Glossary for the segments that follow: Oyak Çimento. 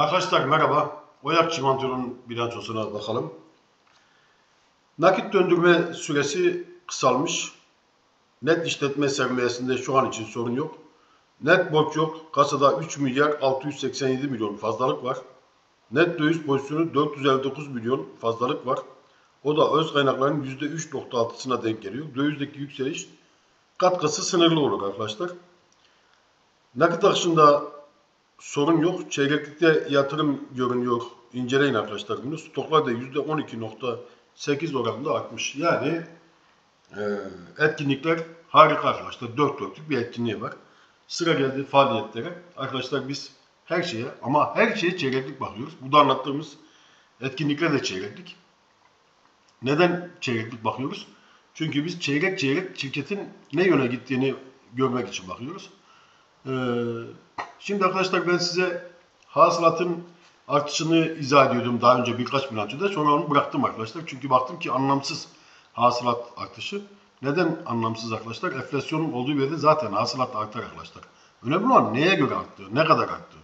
Arkadaşlar merhaba. Oyak Çimento'nun bilançosuna bakalım. Nakit döndürme süresi kısalmış. Net işletme sermayesinde şu an için sorun yok. Net borç yok. Kasada 3 milyar 687 milyon fazlalık var. Net döviz pozisyonu 459 milyon fazlalık var. O da öz kaynakların %3.6'sına denk geliyor. Dövizdeki yükseliş katkısı sınırlı olur arkadaşlar. Nakit akışında sorun yok. Çeyreklikte yatırım görünüyor. İnceleyin arkadaşlar bunu. Stoklar da %12.8 oranında artmış. Yani etkinlikler harika arkadaşlar. 4 dörtlük bir etkinliği var. Sıra geldi faaliyetlere. Arkadaşlar biz her şeye ama her şeye çeyreklik bakıyoruz. Bu da anlattığımız etkinlikler de çeyreklik. Neden çeyreklik bakıyoruz? Çünkü biz çeyrek çeyrek şirketin ne yöne gittiğini görmek için bakıyoruz. Şimdi arkadaşlar ben size hasılatın artışını izah ediyordum daha önce birkaç bilançoda. Sonra onu bıraktım arkadaşlar. Çünkü baktım ki anlamsız hasılat artışı. Neden anlamsız arkadaşlar? Enflasyonun olduğu bir yerde zaten hasılat artar arkadaşlar. Önemli olan neye göre arttı, ne kadar arttı.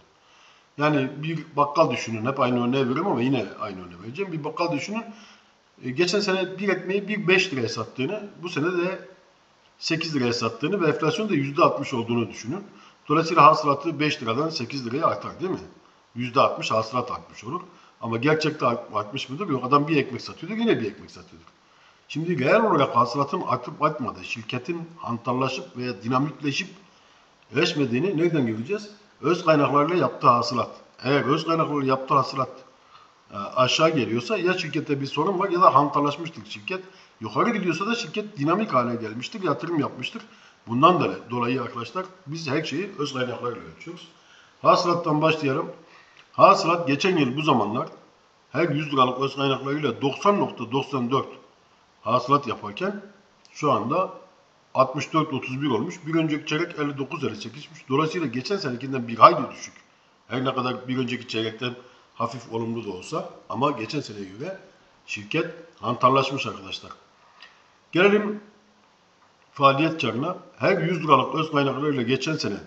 Yani bir bakkal düşünün. Hep aynı örneği veriyorum ama yine aynı örneği vereceğim. Bir bakkal düşünün. Geçen sene bir ekmeği 5 liraya sattığını, bu sene de 8 liraya sattığını ve enflasyonun da %60 olduğunu düşünün. Dolayısıyla hasılatı 5 liradan 8 liraya artar değil mi? %60 hasılat artmış olur. Ama gerçekte artmış mıdır? Yok, adam bir ekmek satıyordu, yine bir ekmek satıyordu. Şimdi reel olarak hasılatın artıp artmadığı, şirketin hantallaşıp veya dinamikleşmediğini nereden göreceğiz? Öz kaynaklarıyla yaptığı hasılat. Eğer öz kaynaklarıyla yaptığı hasılat aşağı geliyorsa ya şirkette bir sorun var ya da hantallaşmıştır şirket. Yukarı gidiyorsa da şirket dinamik hale gelmiştir, yatırım yapmıştır. Bundan dolayı arkadaşlar biz her şeyi öz kaynaklarla ölçüyoruz. Hasılattan başlayalım. Hasılat geçen yıl bu zamanlar her 100 liralık öz kaynaklarıyla 90.94 hasılat yaparken şu anda 64.31 olmuş. Bir önceki çeyrek 59.58'miş. Dolayısıyla geçen senekinden bir hayli düşük. Her ne kadar bir önceki çeyrekten hafif olumlu da olsa ama geçen seneye göre şirket hantallaşmış arkadaşlar. Gelelim faaliyet karına. Her 100 liralık öz kaynaklarıyla geçen sene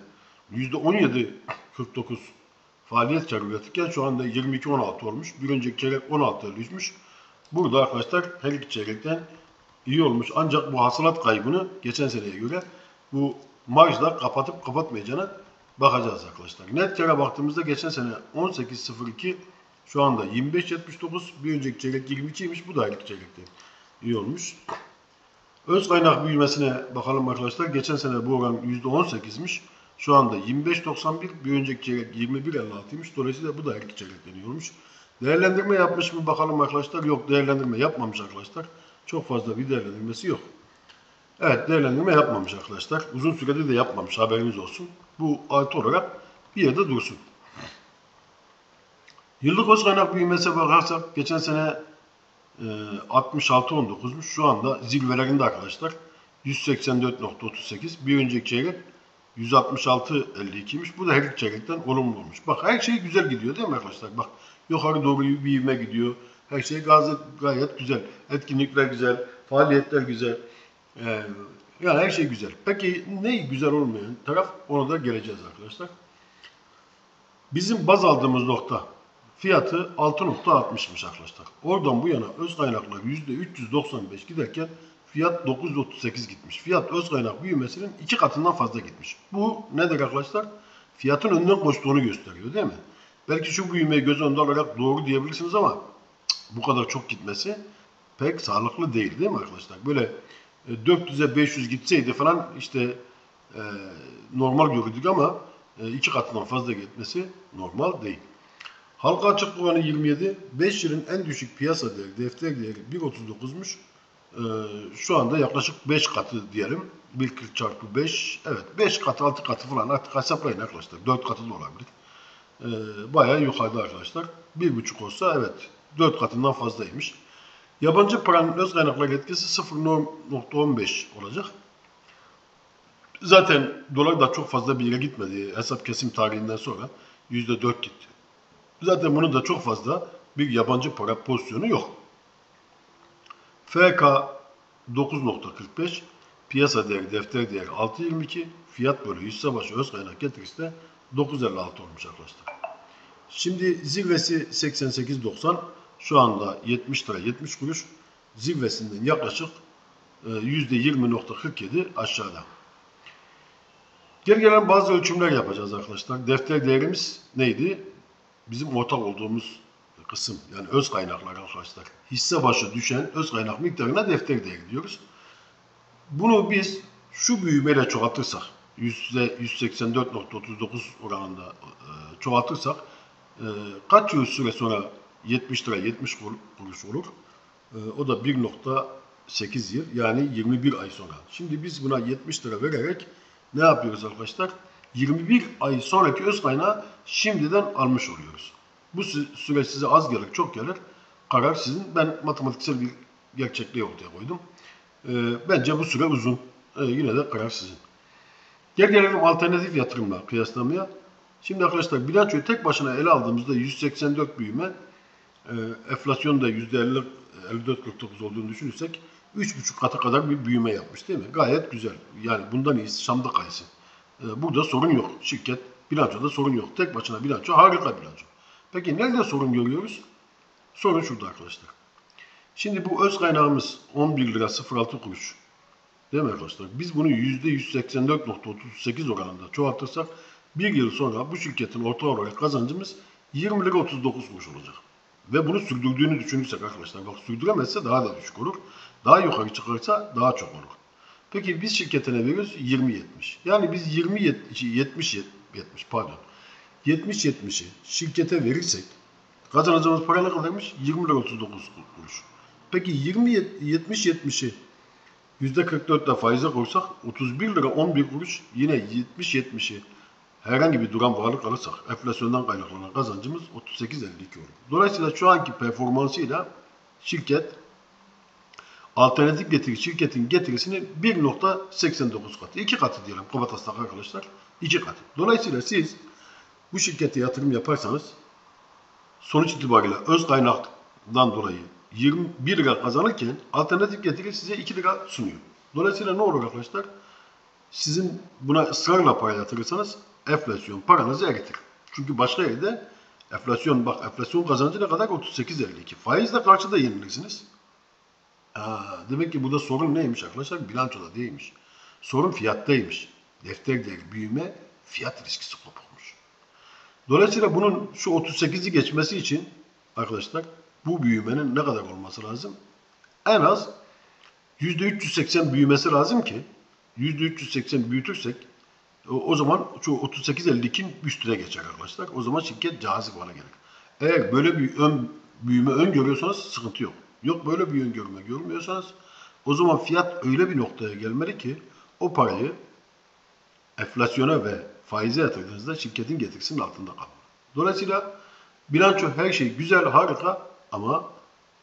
%17.49 faaliyet karı üretirken şu anda 22.16 olmuş. Bir önceki çeyrek 16'ya düşmüş. Burada arkadaşlar her iki çeyrekten iyi olmuş. Ancak bu hasılat kaybını geçen seneye göre bu marjla kapatıp kapatmayacağına bakacağız arkadaşlar. Net kâra baktığımızda geçen sene 18.02, şu anda 25.79, bir önceki çeyrek 22'ymiş, bu da aylık çeyrekte iyi olmuş. Öz kaynak büyümesine bakalım arkadaşlar. Geçen sene bu oran %18'miş, şu anda 25.91, bir önceki çeyrek 21.56'ymış. Dolayısıyla bu da aylık çeyrekte iyi olmuş. Değerlendirme yapmış mı bakalım arkadaşlar? Yok, değerlendirme yapmamış arkadaşlar. Çok fazla bir değerlendirmesi yok. Evet, değerlendirme yapmamış arkadaşlar. Uzun süredir de yapmamış, haberiniz olsun. Bu artı olarak bir yerde dursun. Yıllık öz kaynak büyümesine bakarsak geçen sene 66.19'muş. Şu anda zirvelerinde arkadaşlar. 184.38. Bir önceki çeyrek 166.52'ymiş. Bu da her iki çeyrekten olumlu olmuş. Bak her şey güzel gidiyor değil mi arkadaşlar? Bak yukarı doğru bir ivme gidiyor. Her şey gayet güzel. Etkinlikler güzel. Faaliyetler güzel. Yani her şey güzel. Peki ne güzel olmayan taraf, ona da geleceğiz arkadaşlar. Bizim baz aldığımız nokta fiyatı 6.60'mış arkadaşlar. Oradan bu yana öz kaynaklar %395 giderken fiyat 9.38 gitmiş. Fiyat öz kaynak büyümesinin 2 katından fazla gitmiş. Bu nedir arkadaşlar? Fiyatın önden koştuğunu gösteriyor değil mi? Belki şu büyümeyi göz önünde alarak doğru diyebilirsiniz ama bu kadar çok gitmesi pek sağlıklı değil değil mi arkadaşlar? Böyle 400'e 500 gitseydi falan işte normal görürdük ama 2 katından fazla gitmesi normal değil. Halka açık oranı 27, 5 yılın en düşük piyasa değeri, defter değeri 1.39'muş. Şu anda yaklaşık 5 katı diyelim. 1.40 çarpı 5, evet 5 katı 6 katı falan artık hesaplayın arkadaşlar. 4 katı da olabilir. Bayağı yukarıda arkadaşlar. 1.5 olsa evet 4 katından fazlaymış. Yabancı paranın öz kaynakları etkisi 0.15 olacak. Zaten dolar da çok fazla bir yere gitmedi. Hesap kesim tarihinden sonra %4 gitti. Zaten bunun da çok fazla bir yabancı para pozisyonu yok. FK 9.45, piyasa değeri, defter değeri 6.22, fiyat bölü hisse başı öz kaynak getirisi de 9.56 olmuş arkadaşlar. Şimdi zirvesi 88.90, şu anda 70 lira 70 kuruş. Zirvesinden yaklaşık %20.47 aşağıda. Geri gelen bazı ölçümler yapacağız arkadaşlar. Defter değerimiz neydi? Bizim ortak olduğumuz kısım, yani öz kaynaklar arkadaşlar. Hisse başı düşen öz kaynak miktarına defter değeri diyoruz. Bunu biz şu büyümeyle çoğaltırsak, %184.39 oranında çoğaltırsak kaç yıl süre sonra 70 lira 70 kuruş olur? O da 1.8 yıl, yani 21 ay sonra. Şimdi biz buna 70 lira vererek ne yapıyoruz arkadaşlar? 21 ay sonraki öz kaynağı şimdiden almış oluyoruz. Bu süre size az gelir, çok gelir. Karar sizin. Ben matematiksel bir gerçekliği ortaya koydum. Bence bu süre uzun. Yine de karar sizin. Gel gelelim alternatif yatırımla kıyaslamaya. Şimdi arkadaşlar bilançoyu tek başına ele aldığımızda 184 büyüme, enflasyon da %54.49 olduğunu düşünürsek 3,5 katı kadar bir büyüme yapmış değil mi? Gayet güzel. Yani bundan iyisi Şam'da kayısı. Burada sorun yok. Şirket bilançoda sorun yok. Tek başına bilanço harika bilanço. Peki nerede sorun görüyoruz? Sorun şurada arkadaşlar. Şimdi bu öz kaynağımız 11 lira 06 kuruş. Değil mi arkadaşlar? Biz bunu %184.38 oranında çoğaltırsak bir yıl sonra bu şirketin orta olarak kazancımız 20 lira 39 kuruş olacak. Ve bunu sürdürdüğünü düşünürsek arkadaşlar, bak sürdüremezse daha da düşük olur. Daha yukarı çıkarsa daha çok olur. Peki biz şirketine veriyoruz 20-70. Yani biz 70-70'i şirkete verirsek kazanacağımız para ne kadarmış? 20 lira 39 kuruş. Peki 70-70'i %44'le faize koysak 31 lira 11 kuruş, yine 70-70'i herhangi bir duran varlık alırsak enflasyondan kaynaklanan kazancımız 38.52 olur. Dolayısıyla şu anki performansıyla şirket alternatif getiri, şirketin getirisini 1.89 katı, 2 katı diyelim kabataslak arkadaşlar, 2 katı. Dolayısıyla siz bu şirkete yatırım yaparsanız sonuç itibariyle öz kaynaktan dolayı 21 lira kazanırken alternatif getiri size 2 lira sunuyor. Dolayısıyla ne olur arkadaşlar? Sizin buna ısrarla para yatırırsanız enflasyon paranızı eritir. Çünkü başka yerde enflasyon, bak enflasyon kazancı ne kadar? 38.52. Faizle karşıda yenilirsiniz. Demek ki burada sorun neymiş arkadaşlar? Bilançoda değilmiş. Sorun fiyattaymış. Defter değeri büyüme, fiyat ilişkisi kopukmuş. Dolayısıyla bunun şu 38'i geçmesi için arkadaşlar bu büyümenin ne kadar olması lazım? En az %380 büyümesi lazım ki %380 büyütürsek o zaman şu 38.52'nin üstüne geçer arkadaşlar. O zaman şirket cazip hale gelir. Eğer böyle bir büyüme öngörüyorsanız sıkıntı yok. Yok böyle bir öngörme görmüyorsanız o zaman fiyat öyle bir noktaya gelmeli ki o parayı enflasyona ve faize yatırdığınızda şirketin getirisinin altında kalır. Dolayısıyla bilanço her şey güzel, harika ama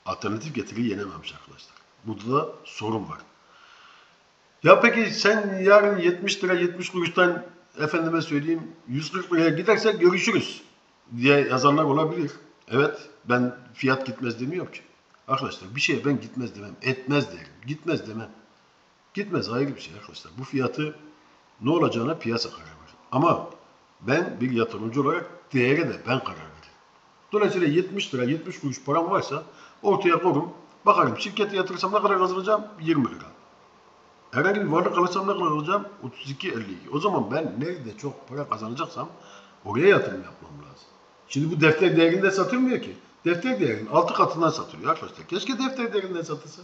alternatif getiriyi yenememiş arkadaşlar. Burada da sorun var. Ya peki sen yarın 70 lira 70 kuruştan efendime söyleyeyim 140 liraya gidersek görüşürüz diye yazanlar olabilir. Evet, ben fiyat gitmez demiyorum ki. Arkadaşlar bir şeye ben gitmez demem, etmez derim. Gitmez demem. Gitmez ayrı bir şey arkadaşlar. Bu fiyatı ne olacağına piyasa karar verir. Ama ben bir yatırımcı olarak değere de ben karar veririm. Dolayısıyla 70 lira 70 kuruş param varsa ortaya korum. Bakarım şirkete yatırsam ne kadar kazanacağım? 20 lira. Herhangi bir varlık alırsam ne kadar alacağım? 32.52. O zaman ben nerede çok para kazanacaksam oraya yatırım yapmam lazım. Şimdi bu defter değerinde satılmıyor ki. Defter değerinin 6 katından satılıyor arkadaşlar. Keşke defter değerinden satılsa.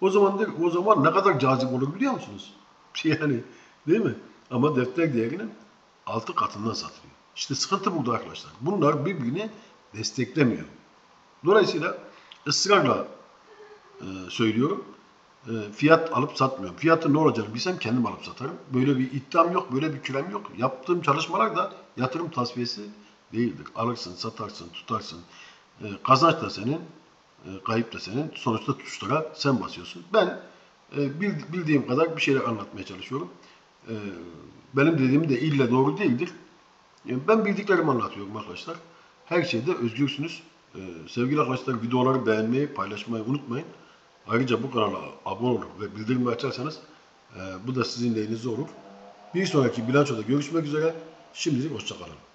O zaman ne kadar cazip olur biliyor musunuz? Yani değil mi? Ama defter değerinin 6 katından satılıyor. İşte sıkıntı burada arkadaşlar. Bunlar birbirini desteklemiyor. Dolayısıyla ısrarla söylüyorum. Fiyat alıp satmıyorum. Fiyatın ne olacağını bilsem kendim alıp satarım. Böyle bir iddiam yok, böyle bir kürem yok. Yaptığım çalışmalar da yatırım tasfiyesi değildir. Alırsın, satarsın, tutarsın. Kazanç da senin, kayıp da senin. Sonuçta tuşlara sen basıyorsun. Ben bildiğim kadar bir şeyler anlatmaya çalışıyorum. Benim dediğim de illa doğru değildir. Ben bildiklerimi anlatıyorum arkadaşlar. Her şeyde özgürsünüz. Sevgili arkadaşlar, videoları beğenmeyi, paylaşmayı unutmayın. Ayrıca bu kanala abone olur ve bildirimi açarsanız bu da sizin lehinize olur. Bir sonraki bilançoda görüşmek üzere. Şimdilik hoşça kalın.